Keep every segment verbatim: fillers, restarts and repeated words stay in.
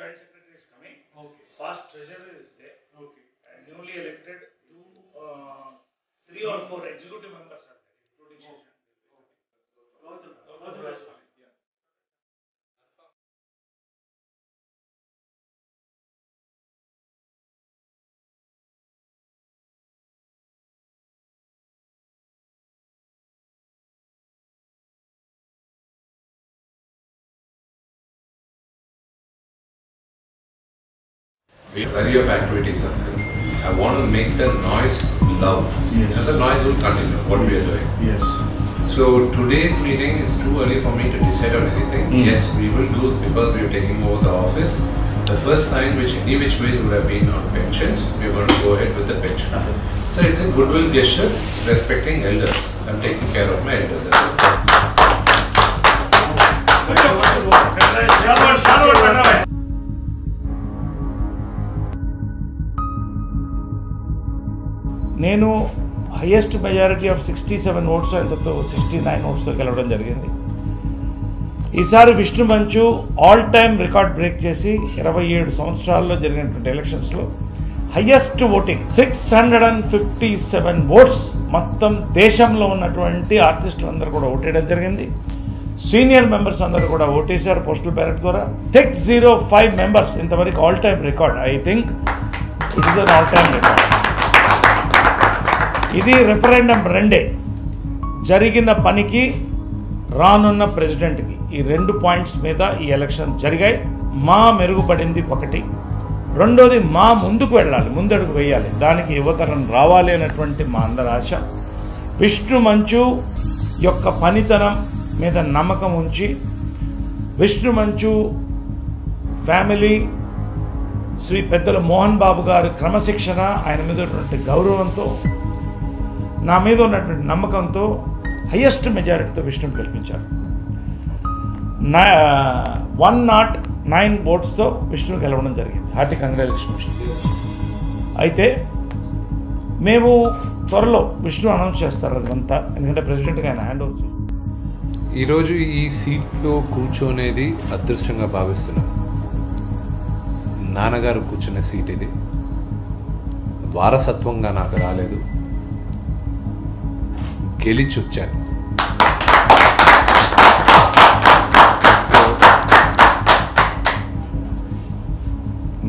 joint secretary is coming. Okay. Past treasurer is there. Okay. And newly elected two, uh, three or four executive members are there, including Shashank. Okay. Gautam Rajaswamy. Yeah. We have plenty of activities up there. I want to make the noise loud. Yes. And the noise will continue, what we are doing. Yes. So today's meeting is too early for me to decide on anything. Mm. Yes, we will do because we are taking over the office. The first sign which any which ways would have been on pensions, we are going to go ahead with the pension. Uh-huh. So it's a goodwill gesture, respecting elders. I'm taking care of my elders. నేను highest majority of sixty seven votes ఎంతో sixty nine ఓట్స్తో గెలవడం జరిగింది. ఈసారి విష్ణు మంచు all time record break చేసి ఇరవై ఏడు సంవత్సరాల్లో జరిగినటువంటి ఎలక్షన్స్లో highest voting six hundred and fifty seven votes మొత్తం దేశంలో ఉన్నటువంటి ఆర్టిస్టులు అందరూ కూడా ఓటేయడం జరిగింది. సీనియర్ మెంబర్స్ అందరూ కూడా ఓటేశారు పోస్టల్ బ్యాలెట్ ద్వారా. సిక్స్ జీరో ఫైవ్ మెంబర్స్ ఇంతవరకు all time record. I think it is an all time record. ఇది రెఫరెండం రెండే, జరిగిన పనికి రానున్న ప్రెసిడెంట్కి, ఈ రెండు పాయింట్స్ మీద ఈ ఎలక్షన్ జరిగాయి. మా మెరుగుపడింది ఒకటి, రెండోది మా ముందుకు వెళ్ళాలి, ముందడుగు వేయాలి, దానికి యువతరం రావాలి అనేటువంటి మా అందరి ఆశ. విష్ణు మంచు యొక్క పనితనం మీద నమ్మకం ఉంచి విష్ణు మంచు ఫ్యామిలీ, శ్రీ పెద్దల మోహన్ బాబు గారి క్రమశిక్షణ, ఆయన మీద ఉన్నటువంటి గౌరవంతో, నా మీద ఉన్నటువంటి నమ్మకంతో హయ్యెస్ట్ మెజారిటీతో విష్ణుని గెలిపించారు. నా వన్ నాట్ నైన్ ఓట్స్తో విష్ణు గెలవడం జరిగింది. Hearty congratulation Vishnu. అయితే మేము త్వరలో విష్ణు అనౌన్స్ చేస్తారు అదంతా, ఎందుకంటే ప్రెసిడెంట్గా ఆయన హ్యాండ్ ఓవర్ చేస్తారు. ఈరోజు ఈ సీట్లో కూర్చోనేది అదృష్టంగా భావిస్తున్నాం. నాన్నగారు కూర్చునే సీట్ ఇది, వారసత్వంగా నాకు రాలేదు, గెలిచి వచ్చాను.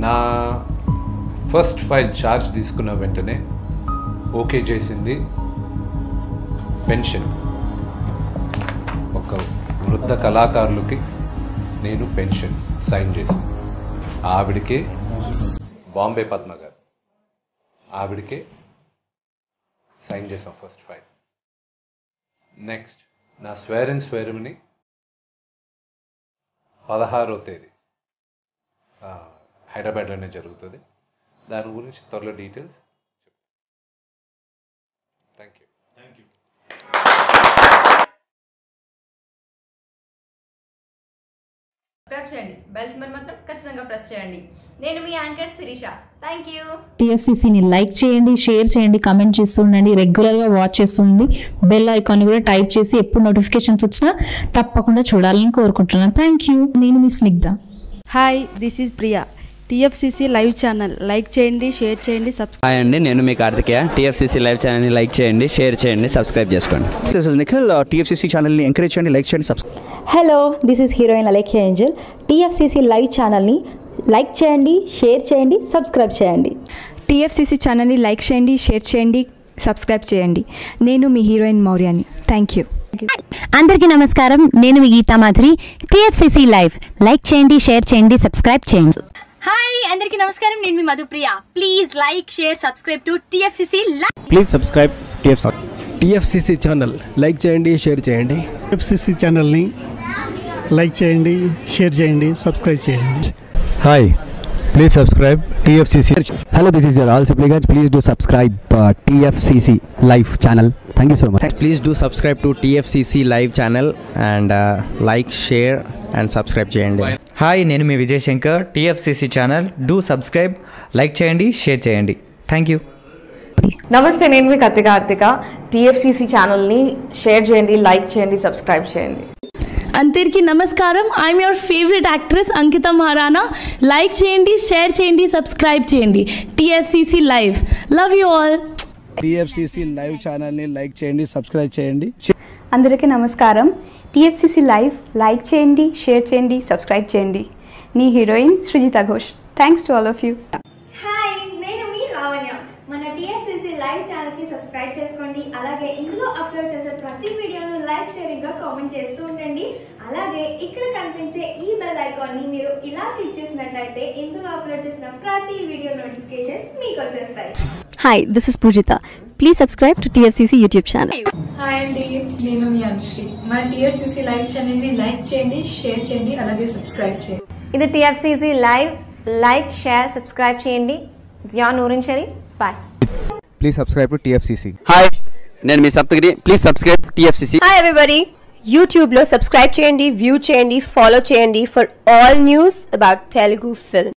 నా ఫస్ట్ ఫైల్ ఛార్జ్ తీసుకున్న వెంటనే ఓకే చేసింది పెన్షన్. ఒక వృద్ధ కళాకారులకి నేను పెన్షన్ సైన్ చేశాను. ఆవిడికే బాంబే పద్మ గారు, ఆవిడికే సైన్ చేసాం ఫస్ట్ ఫైల్. నెక్స్ట్ నా స్వేరెన్స్ సెరమనీ పదహారో తేదీ హైదరాబాద్లోనే జరుగుతుంది. దాని గురించి త్వరలో details. Thank you. Thank you. Subscribe చేయండి, బెల్ సింబల్ మాత్రం ఖచ్చితంగా ప్రెస్ చేయండి. నేను మీ యాంకర్ శిరీష. Thank you. టీఎఫ్సీసీని లైక్ చేయండి, షేర్ చేయండి, కమెంట్ చేస్తుండండి, రెగ్యులర్గా వాచ్ చేస్తుండండి. బెల్ ఐకాన్ కూడా టైప్ చేసి ఎప్పుడు నోటిఫికేషన్స్ వచ్చినా తప్పకుండా చూడాలని కోరుకుంటున్నాను. Thank you. నేను మీ Snigdha. Hi, this is Priya, TFCC live channel. Like చేయండి, షేర్ చేయండి, సబ్స్క్రైబ్ చేయండి. నేను మీ కార్తికేయ. టీఎఫ్సీసీ లైవ్ ఛానల్ని లైక్ చేయండి, షేర్ చేయండి, సబ్స్క్రైబ్ చేసుకోండి. This is Nikhil. టీఎఫ్సీసీ ఛానల్ని ఎంకరేజ్ చేయండి, లైక్ చేయండి, subscribe. Hello, this is heroine Alekhya Angel. TFCC live ఛానల్ని లైక్ చేయండి, షేర్ చేయండి, సబ్స్క్రైబ్ చేయండి. టీఎఫ్సీసీ ఛానల్ని లైక్ చేయండి, షేర్ చేయండి, సబ్స్క్రైబ్ చేయండి. నేను మీ హీరోయిన్ మౌర్యాని. Thank you. అందరికీ నమస్కారం. నేను మీ Geetha Madhuri. TFCC live like చేయండి, షేర్ చేయండి, సబ్స్క్రైబ్ చేయండి. హాయ్, అందరికీ నమస్కారం. నేను మీ Madhupriya. Please like, share, subscribe to TFCC live. Please subscribe TFCC channel. Like చేయండి, షేర్ చేయండి. టీఎఫ్సీసీ ఛానల్ని లైక్ చేయండి, షేర్ చేయండి, సబ్స్క్రైబ్ చేయండి. Hi, please subscribe TFCC. Hello, this is your all సిప్లిగన్స్. Please do subscribe TFCC live channel. Thank you so much. Please do subscribe to TFCC live channel and like, share and subscribe చేయండి. Hi, నేను మీ Vijay Shankar. TFCC channel do subscribe, like చేయండి, share చేయండి. Thank you. నమస్తే, నేను మీ కత్తిక Karthika. TFCC ఛానల్ని షేర్ చేయండి, లైక్ చేయండి, సబ్స్క్రైబ్ చేయండి. अंतरिकी नमस्कारम। I am your favourite actress Ankita Maharana. Like चेंडी, शेयर चेंडी, सब्सक्राइब चेंडी। TFCC live, love you all. TFCC live channel ने लाइक चेंडी, सब्सक्राइब चेंडी। अंदरिकी नमस्कारम। टीएफसीसी लाइव लाइक चेंडी, शेयर चेंडी, सब्सक्राइब चेंडी। नी heroine Sreejita Ghosh. Thanks to all of you. Hi, నేను మీ లావణ్య। మన టీఎఫసీసీ లైవ్ ఛానల్ కి సబ్స్క్రైబ్ చేసుకోండి। అలాగే ఇందులో అప్లోడ్ చేసే ప్రతి వీడియోను లైక్, షేరింగ్ గా కామెంట్ చేస్తూ ఉండండి। అలాగే ఇక్కడ కనిపించే ఈ బెల్ ఐకాన్ ని మీరు ఇలా క్లిక్ చేసినట్లయితే ఇందులో అప్లోడ్ చేసిన ప్రతి వీడియో నోటిఫికేషన్స్ మీకు వచ్చేస్తాయి। Hi, this is Poojitha. Please subscribe to T F C C YouTube channel. Hi Andy, నేను మీ అనుశ్రీ। మన T F C C live channel ని లైక్ చేయండి, షేర్ చేయండి, అలాగే సబ్స్క్రైబ్ చేయండి। ఇది T F C C live like share subscribe చేయండి। జ్ఞాన్ ఊరిన్ షరీ, bye. Please subscribe to T F C C. Hi, నేను మీ Saptagiri. Please subscribe to T F C C. Hi everybody, YouTube లో సబ్స్క్రైబ్ చేయండి, వ్యూ చేయండి, ఫాలో చేయండి for all news about Telugu film.